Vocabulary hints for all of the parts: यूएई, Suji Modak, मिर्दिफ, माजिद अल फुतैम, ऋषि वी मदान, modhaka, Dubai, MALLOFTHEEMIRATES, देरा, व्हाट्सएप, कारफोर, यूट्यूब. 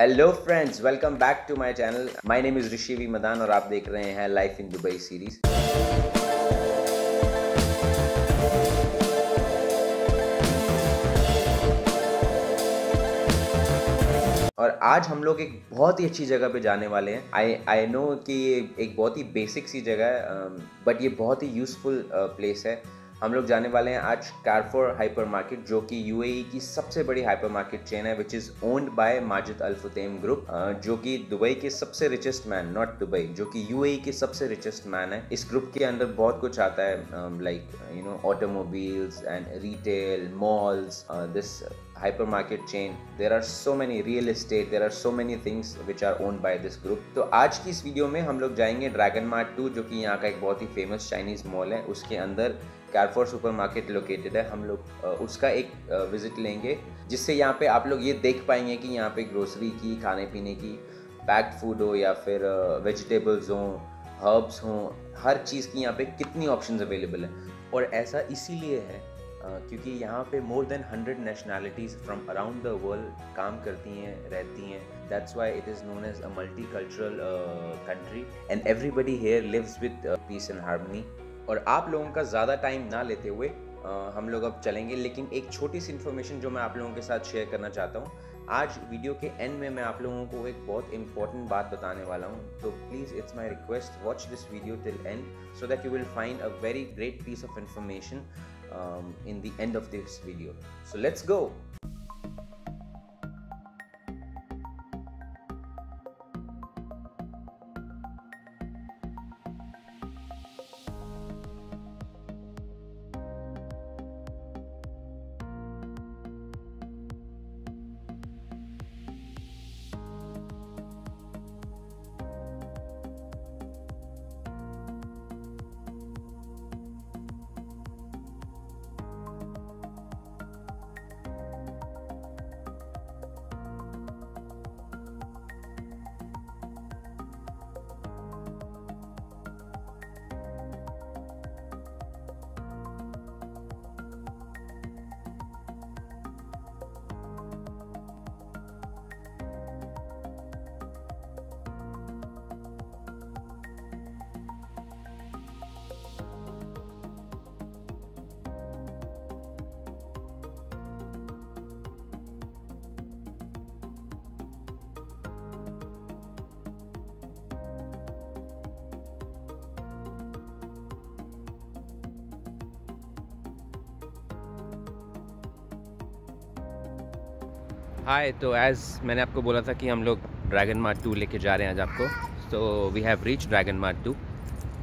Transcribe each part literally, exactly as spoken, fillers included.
Hello friends, welcome back to my channel. My name is ऋषि वी मदान और आप देख रहे हैं लाइफ इन दुबई सीरीज। और आज हम लोग एक बहुत ही अच्छी जगह पे जाने वाले हैं। आई आई नो कि ये एक बहुत ही बेसिक सी जगह है, बट ये बहुत ही यूज़फुल प्लेस है। हम लोग जाने वाले हैं आज कारफोर हाइपरमार्केट, जो कि यूएई की सबसे बड़ी हाइपरमार्केट चेन है, which is owned by माजिद अल फुतैम group, जो कि दुबई के सबसे रिचेस्ट मैन, नॉट दुबई, जो कि यूएई के सबसे रिचेस्ट मैन है। इस ग्रुप के अंदर बहुत कुछ आता है, like you know automobiles and retail, malls, this hypermarket chain. There are so many real estate, there are so many things which are owned by this group. तो आज की इस वीडियो में हम लोग जाएंगे ड्रैगन मार्ट टू, जो कि यहाँ का एक बहुत ही फेमस चाइनीज़ मॉल है। उसके अंदर कारफोर सुपरमार्केट लोकेटेड है। हम लोग उसका एक विज़िट लेंगे, जिससे यहाँ पे आप लोग ये देख पाएंगे कि यहाँ पे ग्रोसरी की, खाने पीने की, पैक्ड फूड हो या फिर वेजिटेबल्स हों, हर्ब्स हों, हर चीज़ की यहाँ पे कितनी ऑप्शंस अवेलेबल है। और ऐसा इसीलिए है क्योंकि यहाँ पे more than hundred nationalities from around the world काम करती हैं, रहती हैं। That's why it is known as a multicultural uh, country and everybody here lives with uh, peace and harmony। और आप लोगों का ज़्यादा टाइम ना लेते हुए आ, हम लोग अब चलेंगे। लेकिन एक छोटी सी इन्फॉर्मेशन जो मैं आप लोगों के साथ शेयर करना चाहता हूँ, आज वीडियो के एंड में मैं आप लोगों को एक बहुत इंपॉर्टेंट बात बताने वाला हूँ। तो please it's my request, watch this video till end so that you will find a very great piece of information in the end of this video. So let's go. Hi, तो as मैंने आपको बोला था कि हम लोग dragon Mart to लेके जा रहे हैं आज आपको। तो we have reach Dragon Mart two,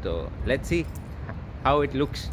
तो let's see how it looks.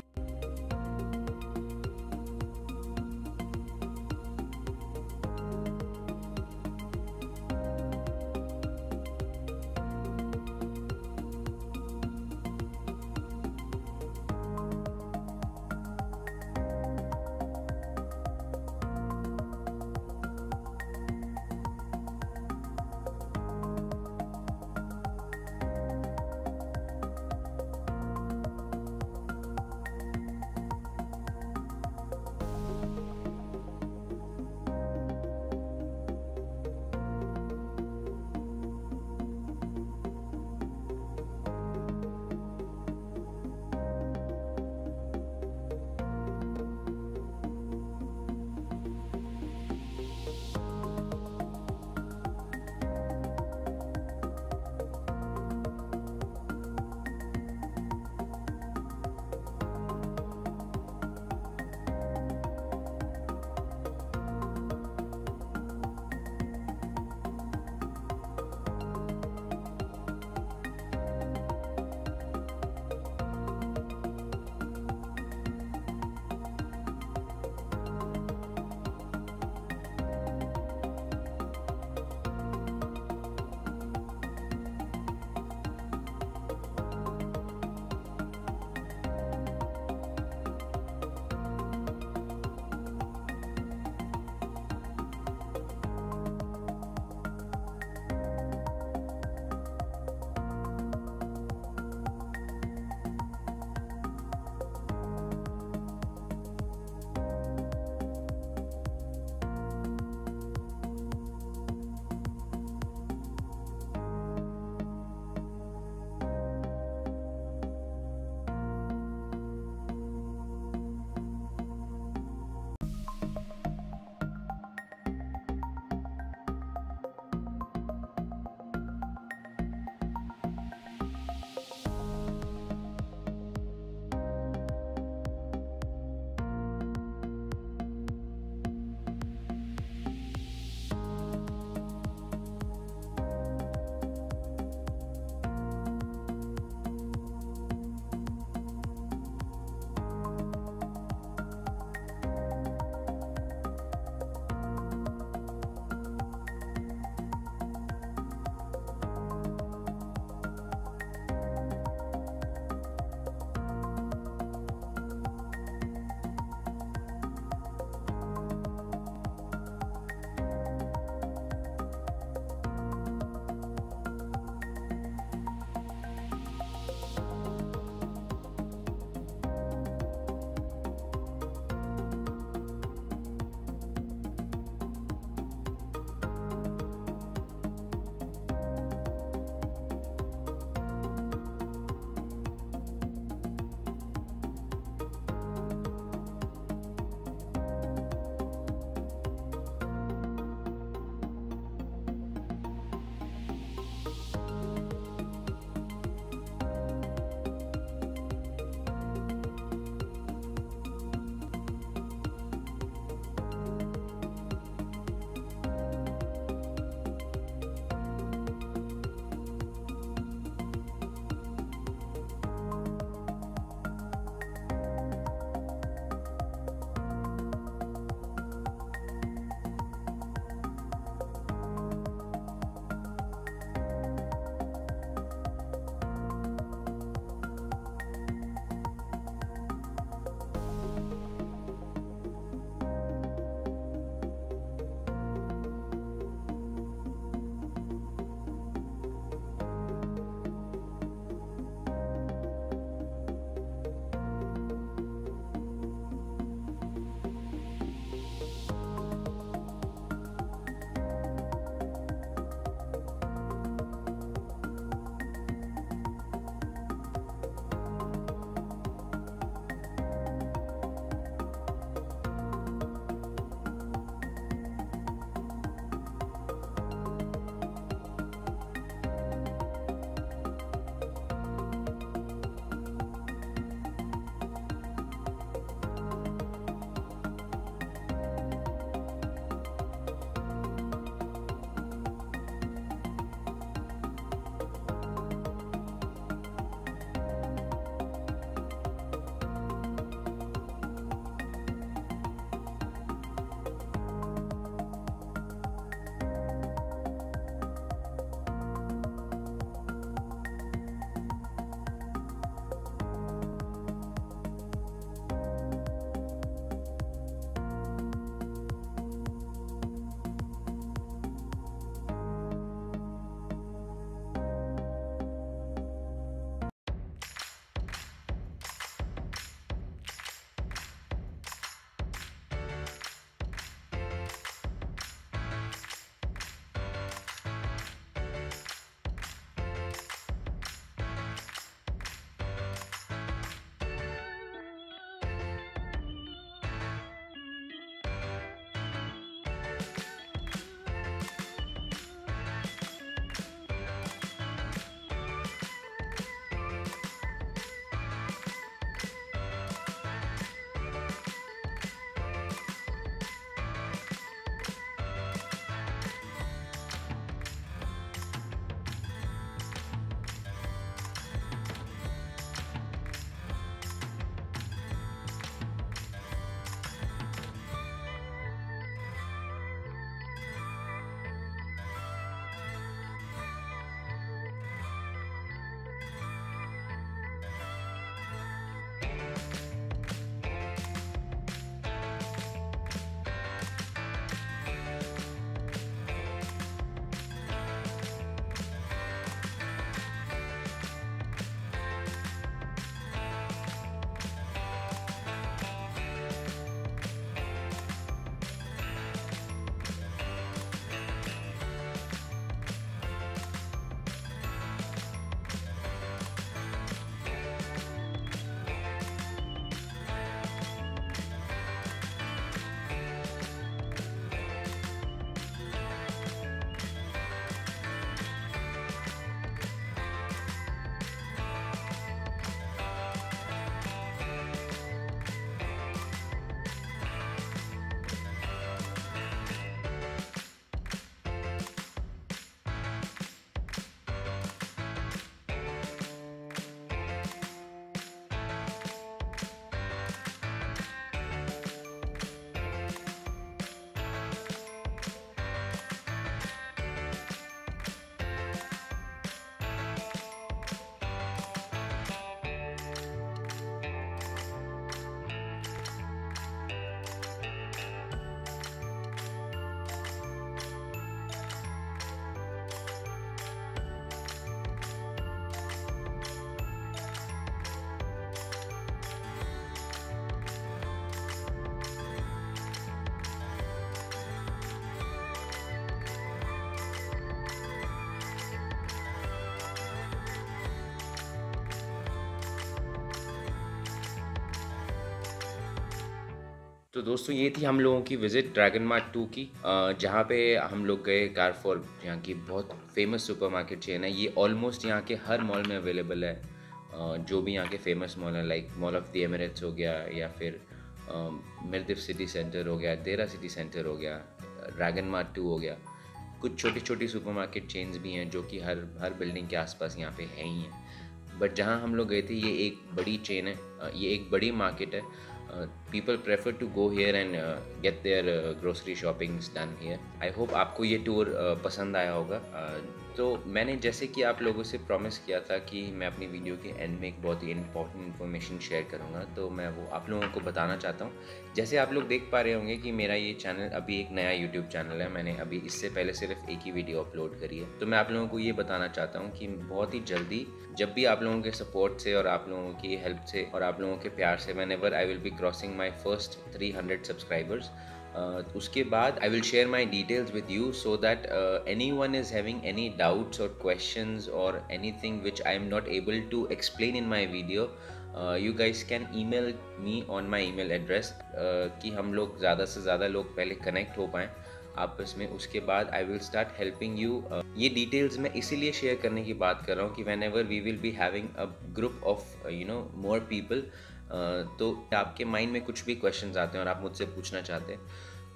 तो दोस्तों ये थी हम लोगों की विज़िट ड्रैगन मार्ट टू की, जहाँ पे हम लोग गए कारफोर, यहाँ की बहुत फेमस सुपरमार्केट चेन है। ये ऑलमोस्ट यहाँ के हर मॉल में अवेलेबल है, जो भी यहाँ के फेमस मॉल है, like mall of the Emirates हो गया, या फिर मिर्दिफ सिटी सेंटर हो गया, देरा सिटी सेंटर हो गया, ड्रैगन मार्ट टू हो गया। कुछ छोटी छोटी सुपरमार्केट चेन्स भी हैं जो कि हर हर बिल्डिंग के आसपास यहाँ पे है ही हैं। बट जहाँ हम लोग गए थे ये एक बड़ी चेन है, ये एक बड़ी मार्केट है। People prefer to go here and get their grocery shoppings done here. I hope आपको ये टूर uh, पसंद आया होगा। uh, तो मैंने जैसे कि आप लोगों से प्रॉमिस किया था कि मैं अपनी वीडियो के एंड में एक बहुत ही इंपॉर्टेंट इन्फॉर्मेशन शेयर करूँगा, तो मैं वो आप लोगों को बताना चाहता हूँ। जैसे आप लोग देख पा रहे होंगे कि मेरा ये चैनल अभी एक नया यूट्यूब चैनल है, मैंने अभी इससे पहले सिर्फ एक ही वीडियो अपलोड करी है। तो मैं आप लोगों को ये बताना चाहता हूँ कि बहुत ही जल्दी, जब भी आप लोगों के सपोर्ट से और आप लोगों की हेल्प से और आप लोगों के प्यार से, whenever I will be crossing my first three hundred subscribers, उसके बाद I will share my details with you, so that anyone is having any doubts और क्वेश्चंस और anything which I am not able to explain in my video, you guys can email me on my email address, कि हम लोग ज़्यादा से ज़्यादा लोग पहले कनेक्ट हो पाएँ आपस में। उसके बाद I will start helping you. ये डिटेल्स मैं इसीलिए शेयर करने की बात कर रहा हूँ कि whenever we will be having a group of you know more people, तो आपके माइंड में कुछ भी क्वेश्चंस आते हैं और आप मुझसे पूछना चाहते हैं,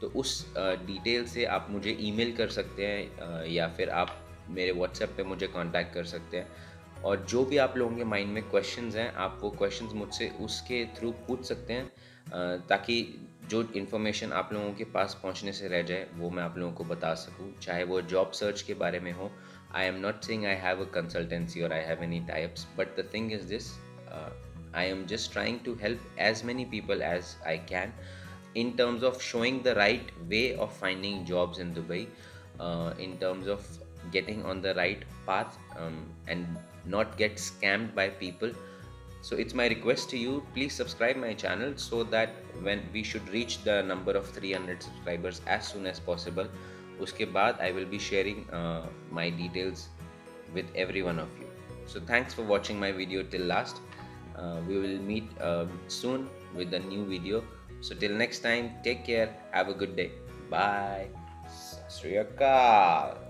तो उस डिटेल uh, से आप मुझे ईमेल कर सकते हैं, uh, या फिर आप मेरे व्हाट्सएप पे मुझे कांटेक्ट कर सकते हैं। और जो भी आप लोगों के माइंड में क्वेश्चंस हैं, आप वो क्वेश्चंस मुझसे उसके थ्रू पूछ सकते हैं, uh, ताकि जो इन्फॉर्मेशन आप लोगों के पास पहुंचने से रह जाए वो मैं आप लोगों को बता सकूं, चाहे वो जॉब सर्च के बारे में हो। I am not saying I have a consultancy और I have any types, but the thing is this, I am just trying to help as many people as I can in terms of showing the right way of finding jobs in Dubai, uh, in terms of getting on the right path, um, and not get scammed by people. So it's my request to you, please subscribe my channel so that when we should reach the number of three hundred subscribers as soon as possible. Uske baad I will be sharing uh, my details with every one of you. So thanks for watching my video till last. Uh, we will meet uh, soon with a new video. So till next time, take care, have a good day, bye. Sat Sri Akal.